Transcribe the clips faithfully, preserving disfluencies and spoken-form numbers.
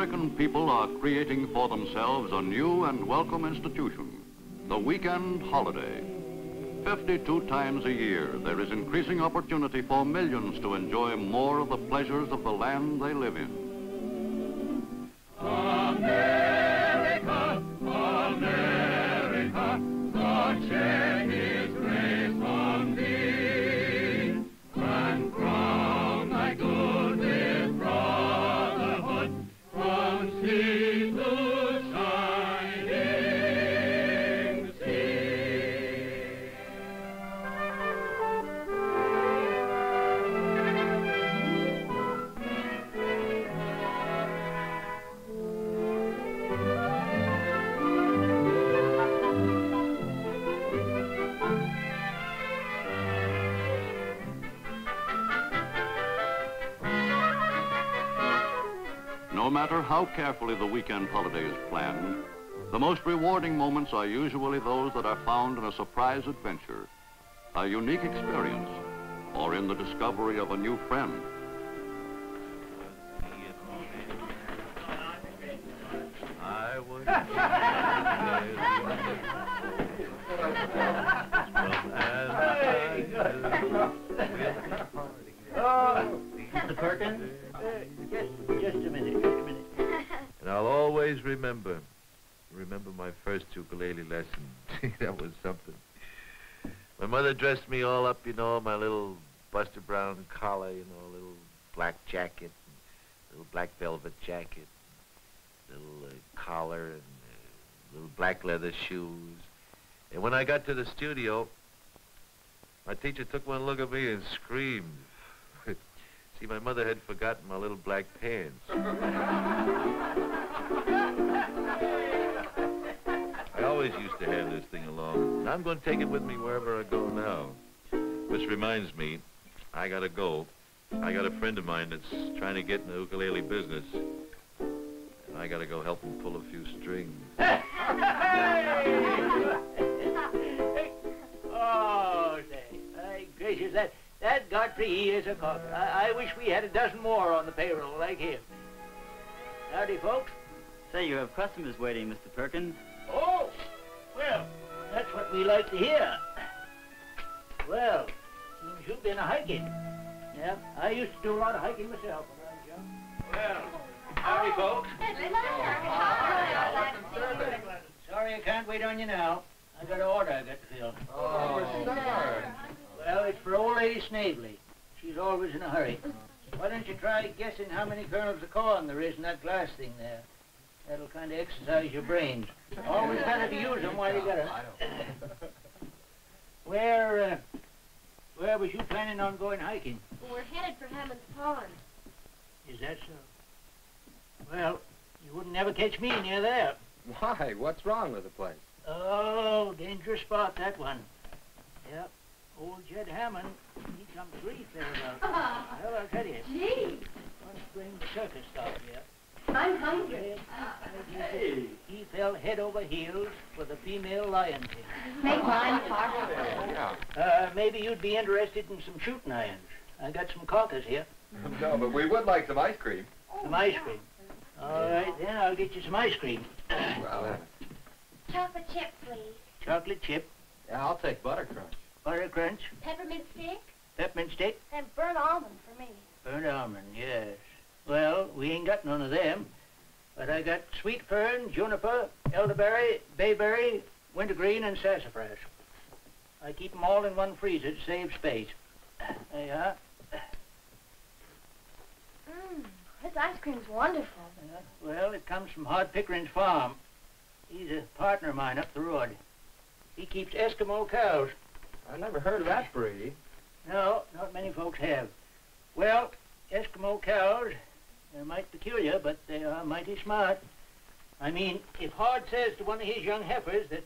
American people are creating for themselves a new and welcome institution, the weekend holiday. fifty-two times a year, there is increasing opportunity for millions to enjoy more of the pleasures of the land they live in. America, America, the chain is raised on thee, and crown thy good with brotherhood, from sea to shining sea. No matter how carefully the weekend holiday is planned, the most rewarding moments are usually those that are found in a surprise adventure, a unique experience, or in the discovery of a new friend. Oh, Mister Perkins? Uh, just, just a minute. And I'll always remember, remember my first ukulele lesson. That was something. My mother dressed me all up, you know, my little Buster Brown collar, you know, little black jacket, little black velvet jacket, little uh, collar, and uh, little black leather shoes. And when I got to the studio, my teacher took one look at me and screamed. See, my mother had forgotten my little black pants. I always used to have this thing along. I'm going to take it with me wherever I go now. Which reminds me, I got to go. I got a friend of mine that's trying to get in the ukulele business. And I got to go help him pull a few strings. Oh, thank gracious, that... That Godfrey, he is a cook. I, I wish we had a dozen more on the payroll like him. Howdy, folks. Say, you have customers waiting, Mister Perkins. Oh, well, that's what we like to hear. Well, seems you've been a hiking. Yeah, I used to do a lot of hiking myself around here. Well, howdy, folks. Sorry I can't wait on you now. I got an order I got to fill. Oh, sorry. Well, it's for old lady Snavely. She's always in a hurry. Why don't you try guessing how many kernels of corn there is in that glass thing there? That'll kind of exercise your brains. Always better to use them while you got them. Where, uh, where was you planning on going hiking? Well, we're headed for Hammond's Pond. Is that so? Well, you wouldn't ever catch me near there. Why? What's wrong with the place? Oh, dangerous spot, that one. Yep. Old Jed Hammond, he come three there about. Well, I'll tell you. Gee! One spring circus out here. I'm hungry. Hey. He fell head over heels for the female lion king. Make mine, Parker. Yeah. Uh, maybe you'd be interested in some shooting irons. I got some cockers here. No, but we would like some ice cream. Some ice cream. All right, then I'll get you some ice cream. Well, chocolate chip, please. Chocolate chip. Yeah, I'll take butter crunch. Butter crunch. Peppermint stick. Peppermint stick. And burnt almond for me. Burnt almond, yes. Well, we ain't got none of them. But I got sweet fern, juniper, elderberry, bayberry, wintergreen, and sassafras. I keep them all in one freezer to save space. There you are. Mmm, this ice cream's wonderful. Uh, well, it comes from Hod Pickering's farm. He's a partner of mine up the road. He keeps Eskimo cows. I never heard of that breed. No, not many folks have. Well, Eskimo cows, they're mighty peculiar, but they are mighty smart. I mean, if Hod says to one of his young heifers that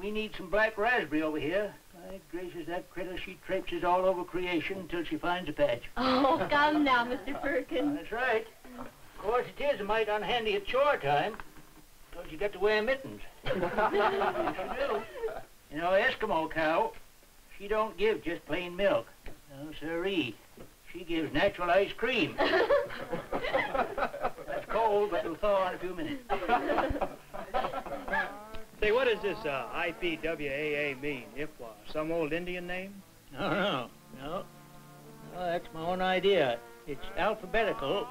we need some black raspberry over here, my gracious, that critter, she traipses all over creation until she finds a patch. Oh, come now, Mister Perkins. That's right. Of course, it is a mite unhandy at chore time, because you got to wear mittens. You know, Eskimo cow, she don't give just plain milk. No, sirree. She gives natural ice cream. That's cold. cold, but it'll thaw in a few minutes. Say, what does this uh, I P W A A mean, I P W A A? Some old Indian name? No, no, no. No, that's my own idea. It's alphabetical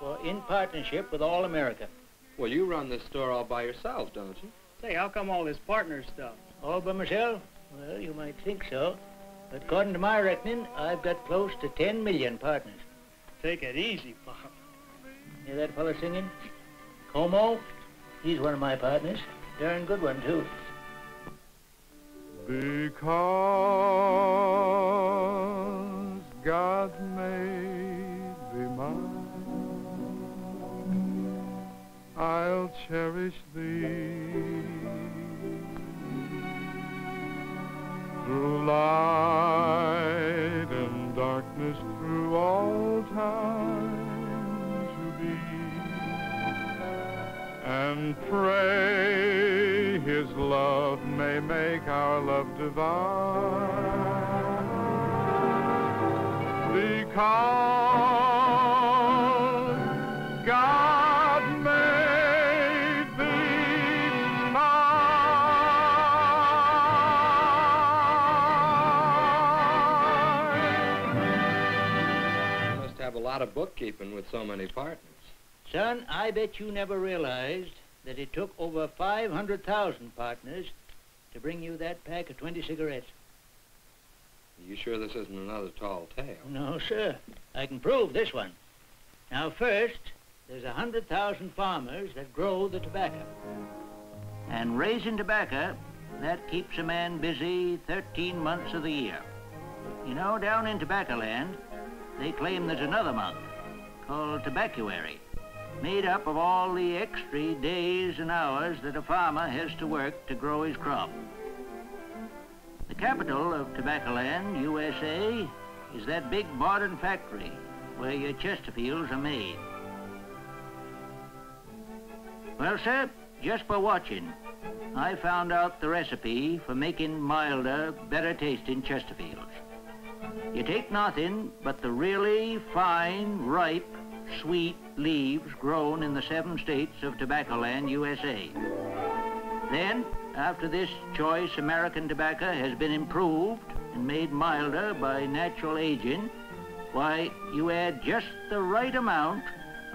for in partnership with All America. Well, you run this store all by yourself, don't you? Say, how come all this partner stuff? All by myself? Well, you might think so. But according to my reckoning, I've got close to ten million partners. Take it easy, Pop. Hear that fellow singing? Como? He's one of my partners. Darn good one, too. Because God made me mine, I'll cherish thee through light and darkness, through all time to be, and pray his love may make our love divine, because God made thee mine. You must have a lot of bookkeeping with so many partners. Son, I bet you never realized that it took over five hundred thousand partners to bring you that pack of twenty cigarettes. Are you sure this isn't another tall tale? No, sir. I can prove this one. Now, first, there's one hundred thousand farmers that grow the tobacco. And raising tobacco, that keeps a man busy thirteen months of the year. You know, down in Tobacco Land, they claim there's another month called Tobaccoary, made up of all the extra days and hours that a farmer has to work to grow his crop. The capital of Tobacco Land, U S A, is that big modern factory where your Chesterfields are made. Well, sir, just by watching, I found out the recipe for making milder, better-tasting Chesterfields. You take nothing but the really fine, ripe, sweet leaves grown in the seven states of Tobacco Land, U S A. Then, after this choice American tobacco has been improved and made milder by natural aging, why, you add just the right amount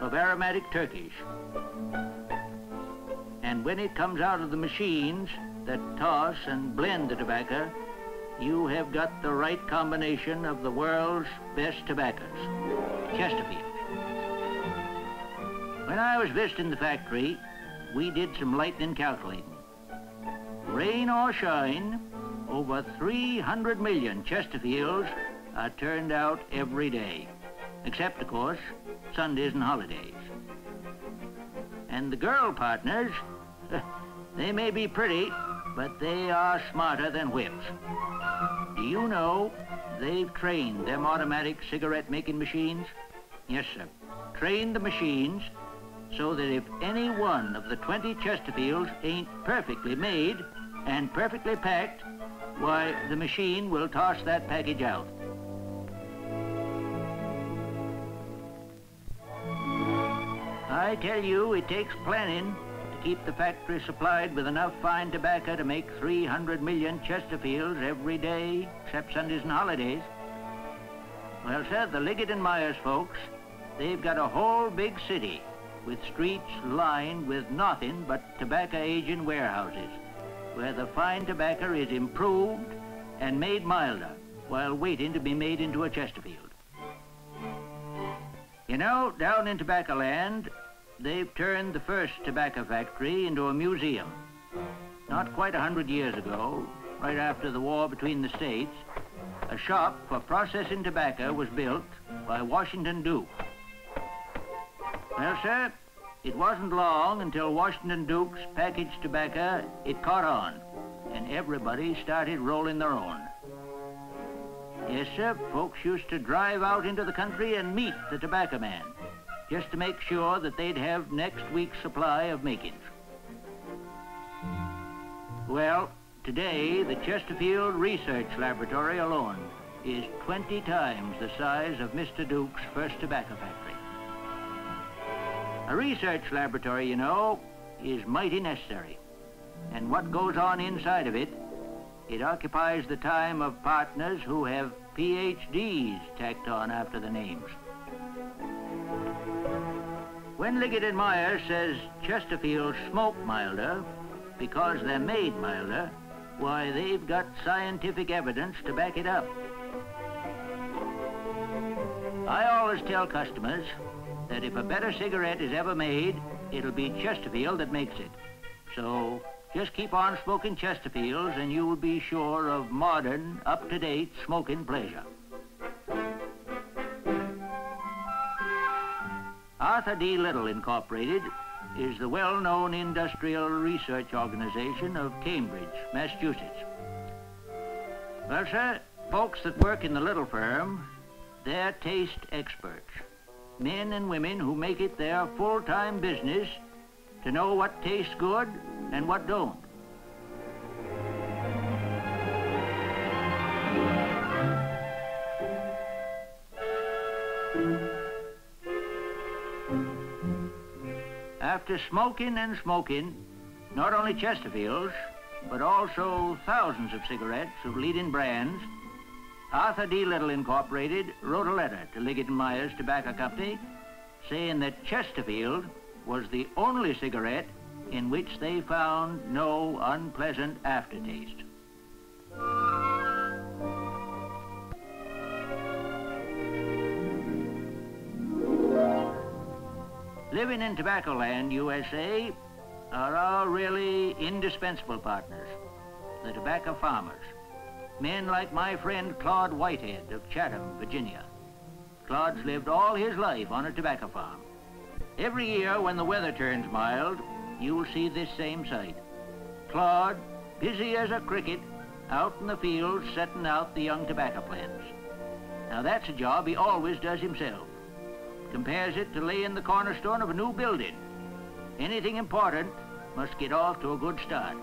of aromatic Turkish. And when it comes out of the machines that toss and blend the tobacco, you have got the right combination of the world's best tobaccos, Chesterfield. When I was visiting the factory, we did some lightning calculating. Rain or shine, over three hundred million Chesterfields are turned out every day, except, of course, Sundays and holidays. And the girl partners, they may be pretty, but they are smarter than whips. Do you know they've trained them automatic cigarette-making machines? Yes, sir. Trained the machines so that if any one of the twenty Chesterfields ain't perfectly made and perfectly packed, why, the machine will toss that package out. I tell you, it takes planning to keep the factory supplied with enough fine tobacco to make three hundred million Chesterfields every day, except Sundays and holidays. Well, sir, the Liggett and Myers folks, they've got a whole big city with streets lined with nothing but tobacco agent warehouses where the fine tobacco is improved and made milder while waiting to be made into a Chesterfield. You know, down in Tobacco Land, they've turned the first tobacco factory into a museum. Not quite a hundred years ago, right after the war between the states, a shop for processing tobacco was built by Washington Duke. Well, sir, it wasn't long until Washington Duke's packaged tobacco, it caught on, and everybody started rolling their own. Yes, sir, folks used to drive out into the country and meet the tobacco man, just to make sure that they'd have next week's supply of makings. Well, today, the Chesterfield Research Laboratory alone is twenty times the size of Mister Duke's first tobacco factory. A research laboratory, you know, is mighty necessary. And what goes on inside of it, it occupies the time of partners who have P H Ds tacked on after the names. When Liggett and Myers says Chesterfield smoke milder because they're made milder, why, they've got scientific evidence to back it up. I always tell customers that if a better cigarette is ever made, it'll be Chesterfield that makes it. So just keep on smoking Chesterfields and you'll be sure of modern, up-to-date smoking pleasure. Arthur D. Little, Incorporated, is the well-known industrial research organization of Cambridge, Massachusetts. Well, sir, folks that work in the Little firm, they're taste experts. Men and women who make it their full-time business to know what tastes good and what don't. After smoking and smoking, not only Chesterfields, but also thousands of cigarettes of leading brands, Arthur D. Little, Incorporated, wrote a letter to Liggett and Myers Tobacco Company saying that Chesterfield was the only cigarette in which they found no unpleasant aftertaste. Living in Tobacco Land, U S A, are our really indispensable partners, the tobacco farmers. Men like my friend Claude Whitehead of Chatham, Virginia. Claude's lived all his life on a tobacco farm. Every year when the weather turns mild, you'll see this same sight. Claude, busy as a cricket, out in the field setting out the young tobacco plants. Now that's a job he always does himself. Compares it to laying the cornerstone of a new building. Anything important must get off to a good start.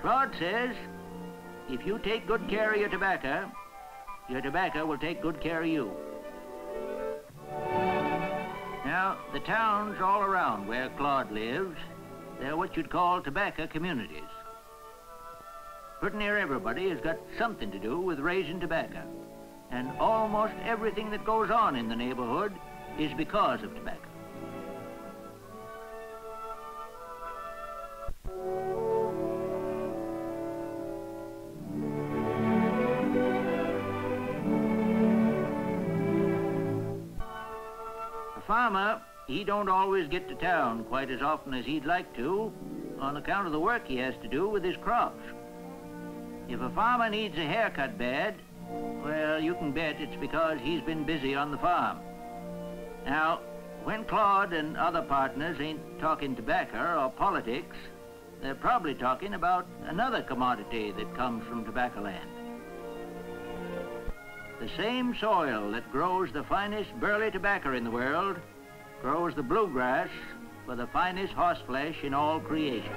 Claude says, if you take good care of your tobacco, your tobacco will take good care of you. Now, the towns all around where Claude lives, they're what you'd call tobacco communities. Pretty near everybody has got something to do with raising tobacco, and almost everything that goes on in the neighborhood is because of tobacco. A farmer, he don't always get to town quite as often as he'd like to on account of the work he has to do with his crops. If a farmer needs a haircut bad, well, you can bet it's because he's been busy on the farm. Now, when Claude and other partners ain't talking tobacco or politics, they're probably talking about another commodity that comes from Tobacco Land. The same soil that grows the finest burley tobacco in the world grows the bluegrass for the finest horseflesh in all creation.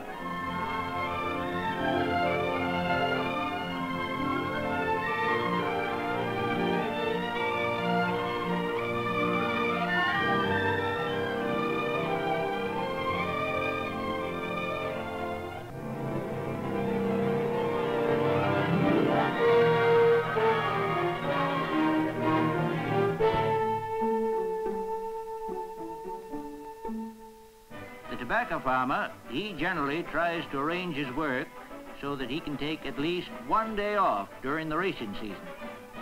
Tobacco farmer, he generally tries to arrange his work so that he can take at least one day off during the racing season,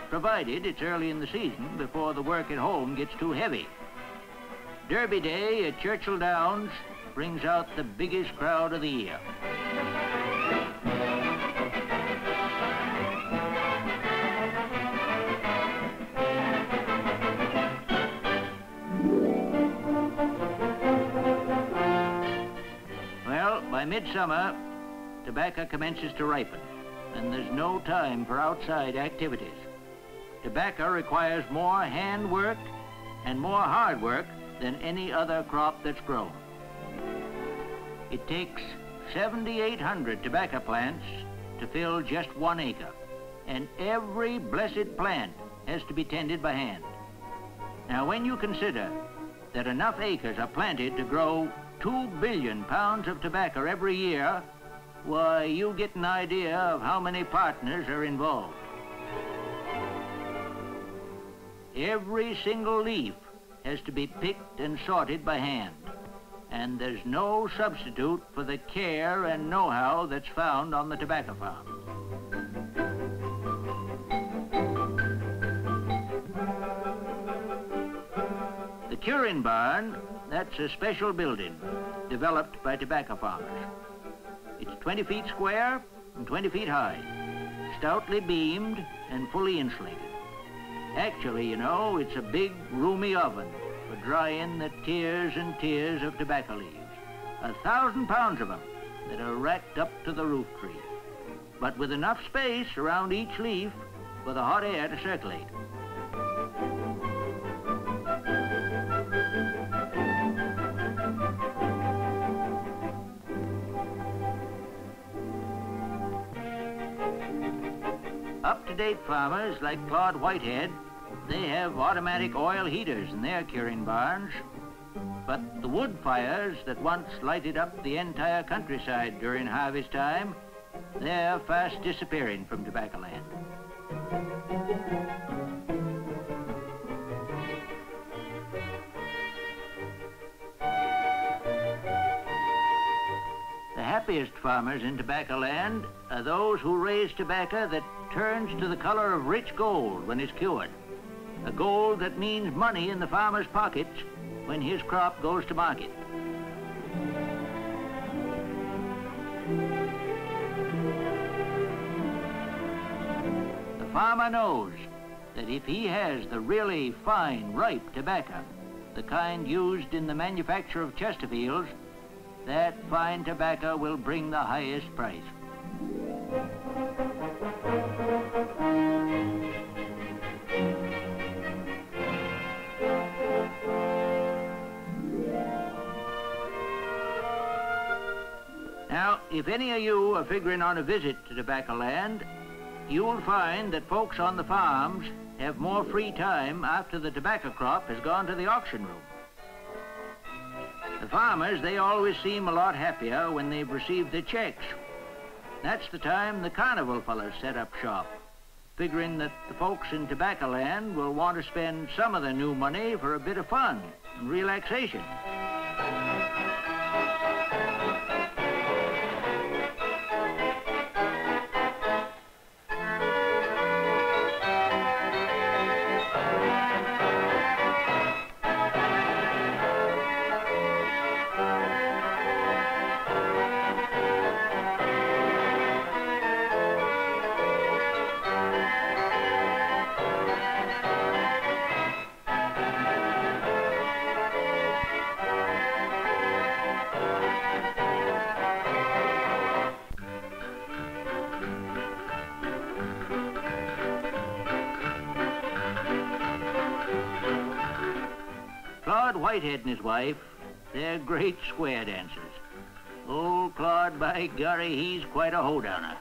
provided it's early in the season before the work at home gets too heavy. Derby Day at Churchill Downs brings out the biggest crowd of the year. By midsummer, tobacco commences to ripen, and there's no time for outside activities. Tobacco requires more hand work and more hard work than any other crop that's grown. It takes seventy-eight hundred tobacco plants to fill just one acre, and every blessed plant has to be tended by hand. Now, when you consider that enough acres are planted to grow two billion pounds of tobacco every year, why, you get an idea of how many partners are involved. Every single leaf has to be picked and sorted by hand, and there's no substitute for the care and know-how that's found on the tobacco farm. The curing barn, that's a special building developed by tobacco farmers. It's twenty feet square and twenty feet high, stoutly beamed and fully insulated. Actually, you know, it's a big, roomy oven for drying the tiers and tiers of tobacco leaves. A thousand pounds of them that are racked up to the roof tree. But with enough space around each leaf for the hot air to circulate. Up-to-date farmers like Claude Whitehead, they have automatic oil heaters in their curing barns. But the wood fires that once lighted up the entire countryside during harvest time, they're fast disappearing from Tobacco Land. The happiest farmers in Tobacco Land are those who raise tobacco that turns to the color of rich gold when it's cured. A gold that means money in the farmer's pockets when his crop goes to market. The farmer knows that if he has the really fine, ripe tobacco, the kind used in the manufacture of Chesterfields, that fine tobacco will bring the highest price. Now, if any of you are figuring on a visit to Tobacco Land, you'll find that folks on the farms have more free time after the tobacco crop has gone to the auction room. The farmers, they always seem a lot happier when they've received their checks. That's the time the carnival fellas set up shop, figuring that the folks in Tobacco Land will want to spend some of their new money for a bit of fun and relaxation. Whitehead and his wife, they're great square dancers. Old Claude, by Gary, he's quite a hoedowner.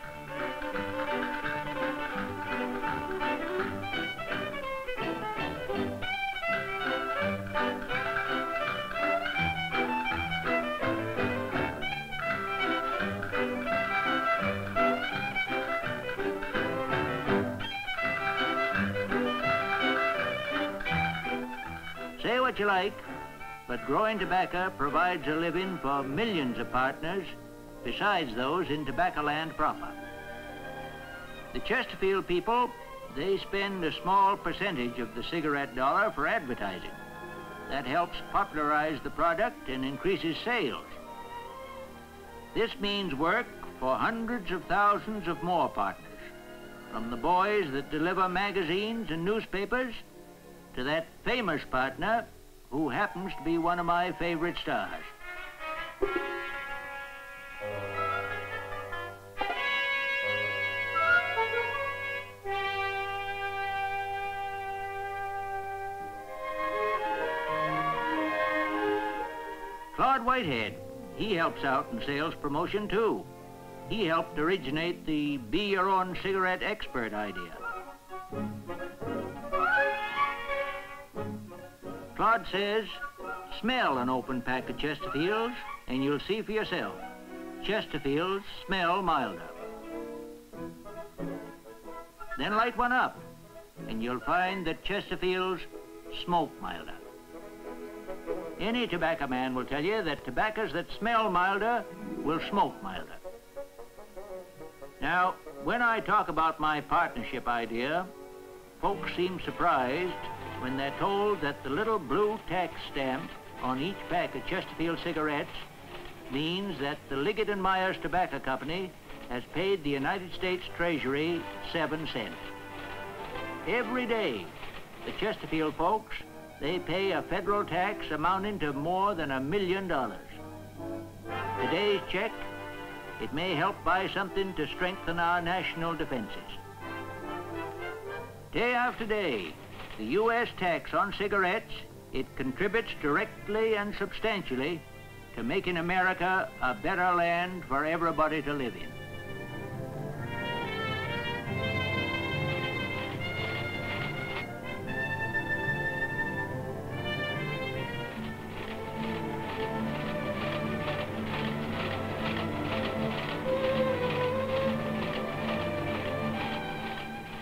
Say what you like, but growing tobacco provides a living for millions of partners besides those in Tobacco Land proper. The Chesterfield people, they spend a small percentage of the cigarette dollar for advertising. That helps popularize the product and increases sales. This means work for hundreds of thousands of more partners, from the boys that deliver magazines and newspapers to that famous partner who happens to be one of my favorite stars. Claude Whitehead, he helps out in sales promotion too. He helped originate the Be Your Own Cigarette Expert idea. Claude says Smell an open pack of Chesterfields and you'll see for yourself. Chesterfields smell milder. Then light one up and you'll find that Chesterfields smoke milder. Any tobacco man will tell you that tobaccos that smell milder will smoke milder. Now, when I talk about my partnership idea, folks seem surprised when they're told that the little blue tax stamp on each pack of Chesterfield cigarettes means that the Liggett and Myers Tobacco Company has paid the United States Treasury seven cents. Every day, the Chesterfield folks, they pay a federal tax amounting to more than a million dollars. Today's check, it may help buy something to strengthen our national defenses. Day after day, the U S tax on cigarettes, it contributes directly and substantially to making America a better land for everybody to live in.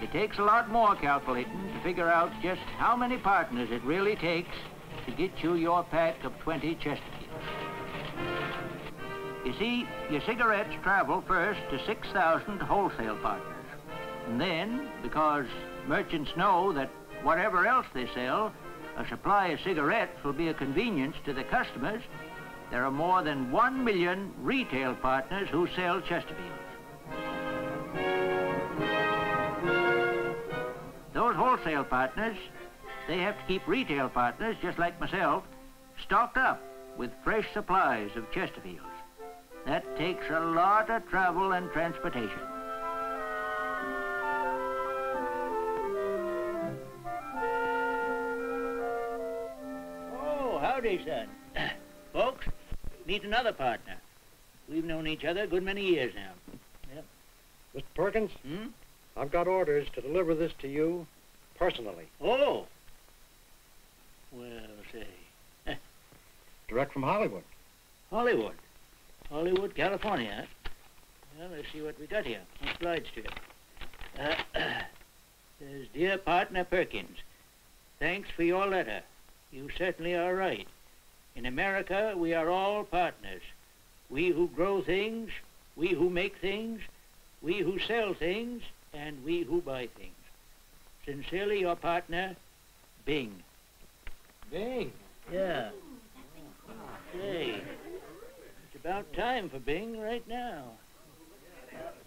It takes a lot more calculating to figure out just how many partners it really takes to get you your pack of twenty Chesterfields. You see, your cigarettes travel first to six thousand wholesale partners. And then, because merchants know that whatever else they sell, a supply of cigarettes will be a convenience to the customers, there are more than one million retail partners who sell Chesterfields. Those wholesale partners, they have to keep retail partners, just like myself, stocked up with fresh supplies of Chesterfields. That takes a lot of travel and transportation. Oh, howdy, son. Folks, meet another partner. We've known each other a good many years now. Yep. Mister Perkins? Hmm? I've got orders to deliver this to you personally. Oh. Well, say. Direct from Hollywood. Hollywood. Hollywood, California. Well, let's see what we got here. I'm obliged to you. Uh, says, dear partner Perkins, thanks for your letter. You certainly are right. In America, we are all partners. We who grow things, we who make things, we who sell things, and we who buy things. Sincerely, your partner, Bing. Bing? Yeah. Hey, it's about time for Bing right now.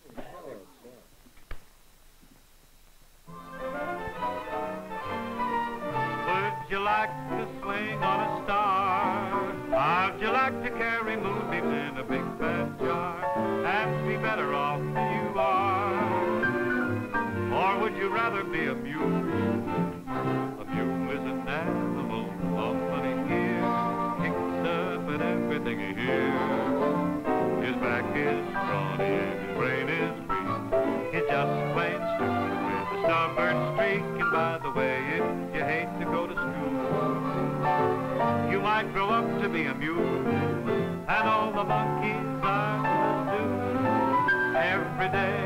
Would you like to swing on a star? How'd you like to carry moonbeams in a big fat jar and be better off than you are? Or would you rather be a mule? A mule is an animal, often in gear, kicks up at everything he hears. His back is brawny and his brain is weak. He's just plain stupid with a stubborn streak. And by the way, if you hate to go to school, you might grow up to be a mule. And all the monkeys are gonna do every day.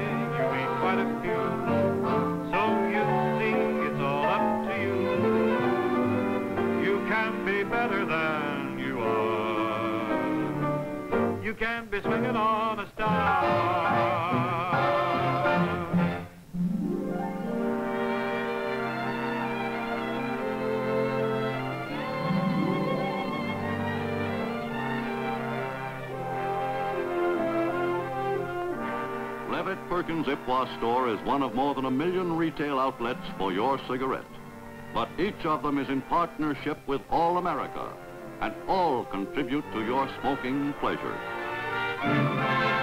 You can be swinging on a star. Levitt Perkins' I P W A A store is one of more than a million retail outlets for your cigarette. But each of them is in partnership with all America, and all contribute to your smoking pleasure. Thank you.